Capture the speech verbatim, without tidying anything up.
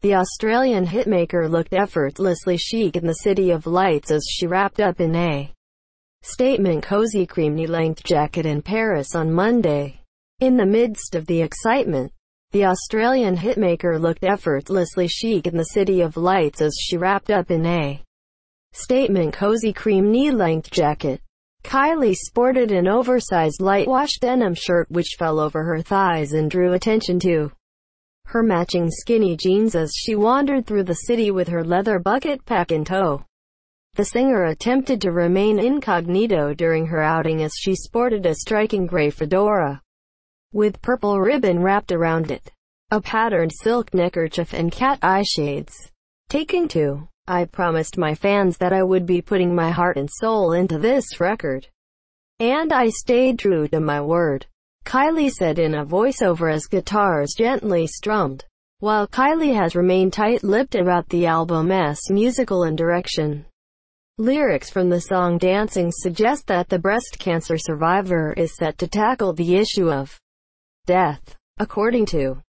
The Australian hitmaker looked effortlessly chic in the City of Lights as she wrapped up in a statement cozy cream knee-length jacket in Paris on Monday. In the midst of the excitement, the Australian hitmaker looked effortlessly chic in the City of Lights as she wrapped up in a statement cozy cream knee-length jacket. Kylie sported an oversized light-washed denim shirt which fell over her thighs and drew attention to her matching skinny jeans as she wandered through the city with her leather bucket pack in tow. The singer attempted to remain incognito during her outing as she sported a striking grey fedora with purple ribbon wrapped around it, a patterned silk neckerchief and cat eye shades. Taking to, I promised my fans that I would be putting my heart and soul into this record, and I stayed true to my word, Kylie said in a voiceover as guitars gently strummed. While Kylie has remained tight-lipped about the album's musical and direction, lyrics from the song Dancing suggest that the breast cancer survivor is set to tackle the issue of death. According to